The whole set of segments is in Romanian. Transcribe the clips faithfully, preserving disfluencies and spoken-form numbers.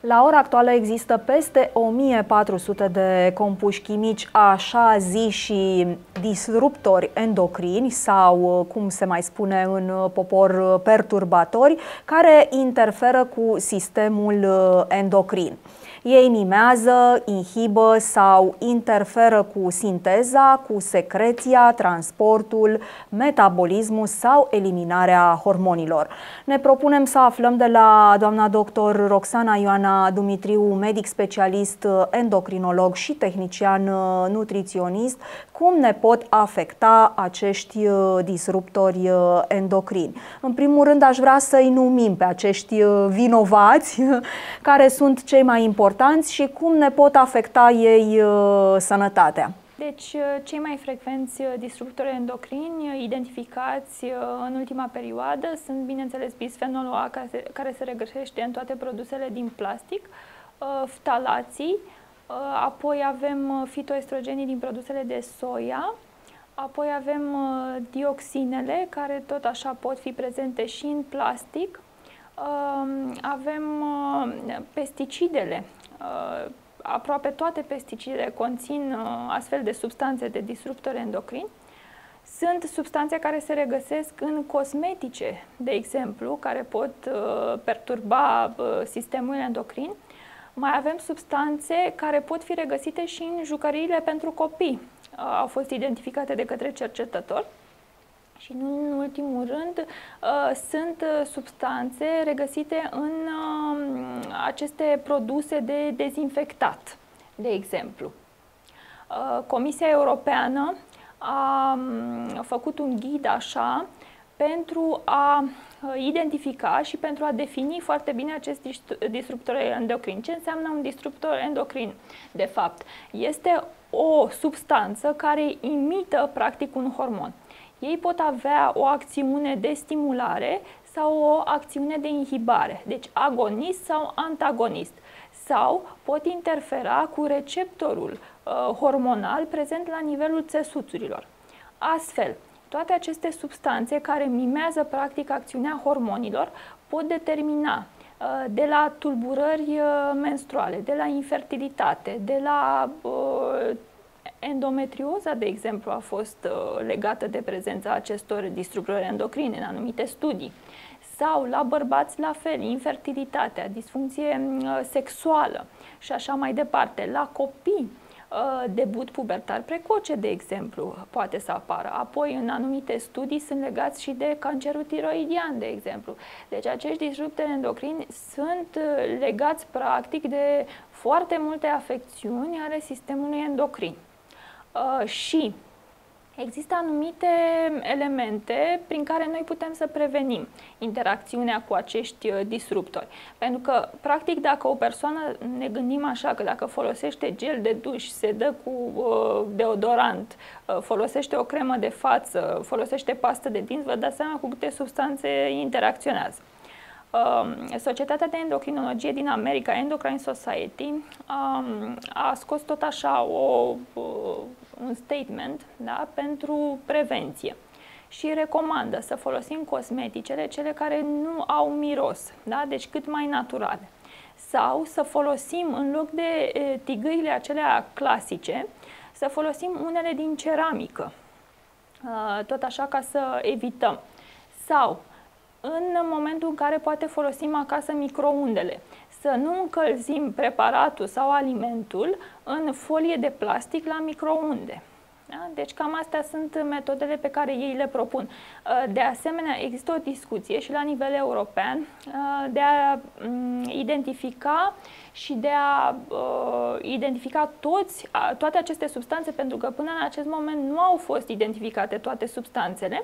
La ora actuală există peste o mie patru sute de compuși chimici, așa zi și disruptori endocrini sau, cum se mai spune în popor, perturbatori, care interferă cu sistemul endocrin. Ei mimează, inhibă sau interferă cu sinteza, cu secreția, transportul, metabolismul sau eliminarea hormonilor. Ne propunem să aflăm de la doamna doctor Roxana Ioana Dumitriu, medic specialist, endocrinolog și tehnician nutriționist, cum ne pot afecta acești disruptori endocrini. În primul rând, aș vrea să-i numim pe acești vinovați, care sunt cei mai importanti și cum ne pot afecta ei uh, sănătatea. Deci, cei mai frecvenți disruptori endocrini identificați în ultima perioadă sunt, bineînțeles, bisfenolul A, care se, care se regăsește în toate produsele din plastic, uh, ftalații, uh, apoi avem fitoestrogenii din produsele de soia, apoi avem uh, dioxinele, care tot așa pot fi prezente și în plastic, uh, avem uh, pesticidele. Uh, aproape toate pesticidele conțin uh, astfel de substanțe de disruptori endocrini. Sunt substanțe care se regăsesc în cosmetice, de exemplu, care pot uh, perturba uh, sistemul endocrin. Mai avem substanțe care pot fi regăsite și în jucăriile pentru copii. Uh, au fost identificate de către cercetători. Și, în ultimul rând, sunt substanțe regăsite în aceste produse de dezinfectat, de exemplu. Comisia Europeană a făcut un ghid așa pentru a identifica și pentru a defini foarte bine acest disruptor endocrin. Ce înseamnă un disruptor endocrin, de fapt? Este o substanță care imită, practic, un hormon. Ei pot avea o acțiune de stimulare sau o acțiune de inhibare, deci agonist sau antagonist, sau pot interfera cu receptorul uh, hormonal prezent la nivelul țesuturilor. Astfel, toate aceste substanțe care mimează practic acțiunea hormonilor pot determina uh, de la tulburări uh, menstruale, de la infertilitate, de la uh, endometrioza, de exemplu, a fost legată de prezența acestor disruptori endocrine în anumite studii. Sau la bărbați la fel, infertilitatea, disfuncție sexuală și așa mai departe. La copii, debut pubertar precoce, de exemplu, poate să apară. Apoi, în anumite studii, sunt legați și de cancerul tiroidian, de exemplu. Deci, acești disruptori endocrini sunt legați, practic, de foarte multe afecțiuni ale sistemului endocrin. Și există anumite elemente prin care noi putem să prevenim interacțiunea cu acești disruptori. Pentru că, practic, dacă o persoană, ne gândim așa, că dacă folosește gel de duș, se dă cu uh, deodorant, uh, folosește o cremă de față, folosește pastă de dinți, vă dați seama cu câte substanțe interacționează. Societatea de endocrinologie din America, Endocrine Society, a scos tot așa o, un statement, da, pentru prevenție și recomandă să folosim cosmeticele, cele care nu au miros, da, deci cât mai naturale, sau să folosim, în loc de tigăile acelea clasice, să folosim unele din ceramică, tot așa ca să evităm. Sau, în momentul în care poate folosim acasă microundele, să nu încălzim preparatul sau alimentul în folie de plastic la microunde. Da? Deci cam astea sunt metodele pe care ei le propun. De asemenea, există o discuție și la nivel european de a identifica și de a identifica toți, toate aceste substanțe, pentru că până în acest moment nu au fost identificate toate substanțele,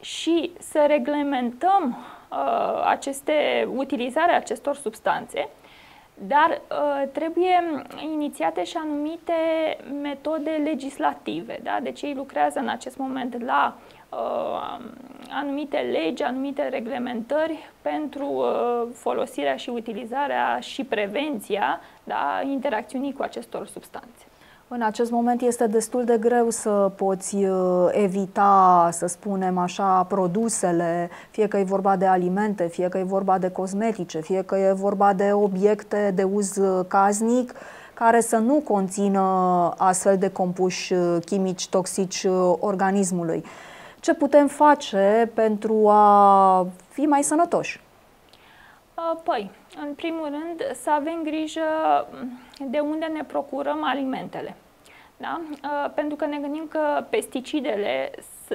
și să reglementăm uh, aceste, utilizarea acestor substanțe, dar uh, trebuie inițiate și anumite metode legislative. Da? Deci ei lucrează în acest moment la uh, anumite legi, anumite reglementări pentru uh, folosirea și utilizarea și prevenția, da, interacțiunii cu acestor substanțe. În acest moment este destul de greu să poți evita, să spunem așa, produsele, fie că e vorba de alimente, fie că e vorba de cosmetice, fie că e vorba de obiecte de uz casnic, care să nu conțină astfel de compuși chimici toxici organismului. Ce putem face pentru a fi mai sănătoși? Păi, în primul rând, să avem grijă de unde ne procurăm alimentele. Da? Pentru că ne gândim că pesticidele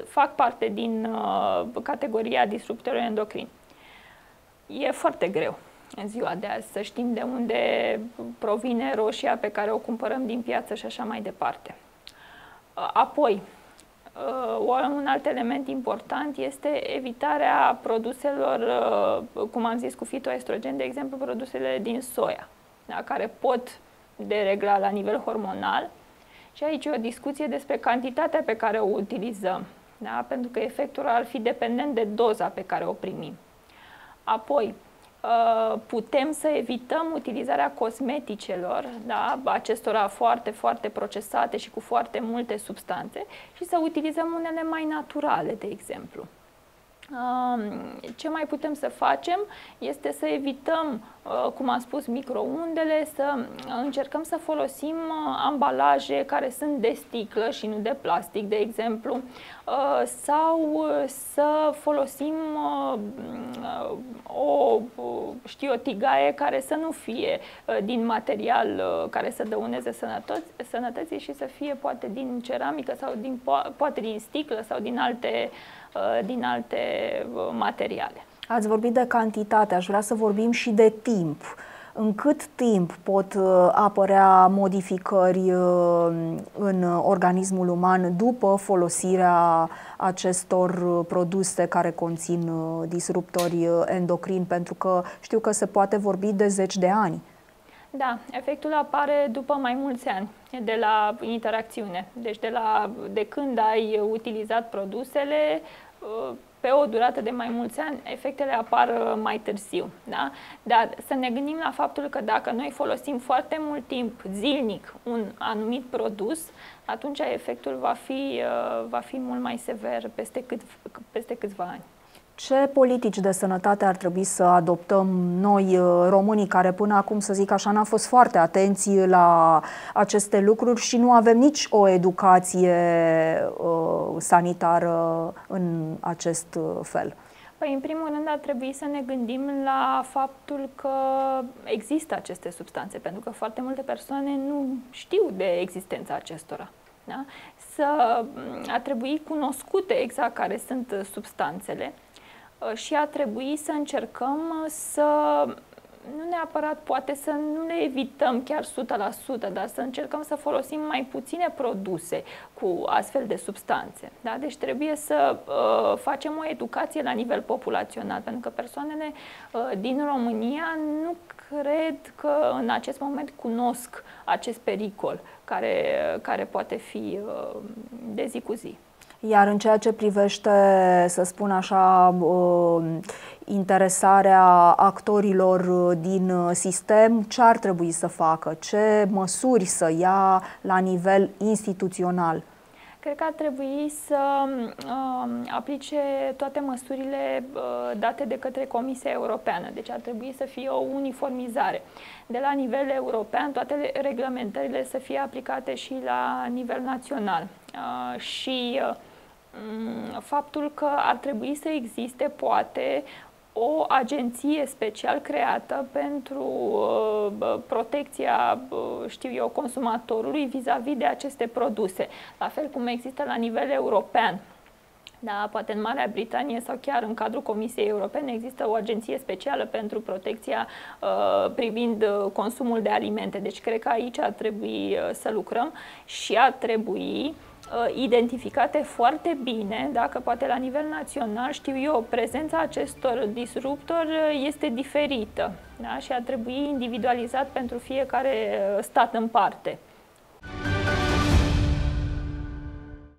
fac parte din categoria disruptorilor endocrini. E foarte greu în ziua de azi să știm de unde provine roșia pe care o cumpărăm din piață și așa mai departe. Apoi, un alt element important este evitarea produselor, cum am zis, cu fitoestrogeni, de exemplu produsele din soia, da, care pot deregla la nivel hormonal. Și aici e o discuție despre cantitatea pe care o utilizăm, da, pentru că efectul ar fi dependent de doza pe care o primim. Apoi, putem să evităm utilizarea cosmeticelor, da, acestora foarte, foarte procesate și cu foarte multe substanțe și să utilizăm unele mai naturale, de exemplu. Ce mai putem să facem este să evităm, cum am spus, microundele, să încercăm să folosim ambalaje care sunt de sticlă și nu de plastic, de exemplu, sau să folosim o, știu, o tigaie care să nu fie din material care să dăuneze sănătății și să fie poate din ceramică sau din, poate din sticlă sau din alte din alte materiale. Ați vorbit de cantitate, aș vrea să vorbim și de timp. În cât timp pot apărea modificări în organismul uman după folosirea acestor produse care conțin disruptori endocrini? Pentru că știu că se poate vorbi de zeci de ani. Da, efectul apare după mai mulți ani de la interacțiune. Deci de, la, de când ai utilizat produsele, pe o durată de mai mulți ani, efectele apar mai târziu. Da? Dar să ne gândim la faptul că dacă noi folosim foarte mult timp zilnic un anumit produs, atunci efectul va fi, va fi mult mai sever peste, cât, peste câțiva ani. Ce politici de sănătate ar trebui să adoptăm noi, românii, care până acum, să zic așa, n-a fost foarte atenți la aceste lucruri și nu avem nici o educație uh, sanitară în acest fel? Păi, în primul rând, ar trebui să ne gândim la faptul că există aceste substanțe, pentru că foarte multe persoane nu știu de existența acestora. Da? Să, ar trebui cunoscute exact care sunt substanțele și a trebui să încercăm să, nu neapărat poate să nu le evităm chiar o sută la sută, dar să încercăm să folosim mai puține produse cu astfel de substanțe. Da? Deci trebuie să uh, facem o educație la nivel populațional, pentru că persoanele uh, din România nu cred că în acest moment cunosc acest pericol care, care poate fi uh, de zi cu zi. Iar în ceea ce privește, să spun așa, interesarea actorilor din sistem, ce ar trebui să facă? Ce măsuri să ia la nivel instituțional? Cred că ar trebui să aplice toate măsurile date de către Comisia Europeană. Deci ar trebui să fie o uniformizare. De la nivel european, toate reglementările să fie aplicate și la nivel național. Și faptul că ar trebui să existe, poate, o agenție special creată pentru uh, protecția, uh, știu eu, consumatorului vis-a-vis de aceste produse, la fel cum există la nivel european. Da, poate în Marea Britanie sau chiar în cadrul Comisiei Europene există o agenție specială pentru protecția uh, privind consumul de alimente. Deci cred că aici ar trebui să lucrăm și ar trebui identificate foarte bine, dacă poate la nivel național, știu eu, prezența acestor disruptori este diferită, da? Și ar trebui individualizat pentru fiecare stat în parte.